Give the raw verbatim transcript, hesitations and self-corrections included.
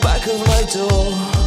back of my door.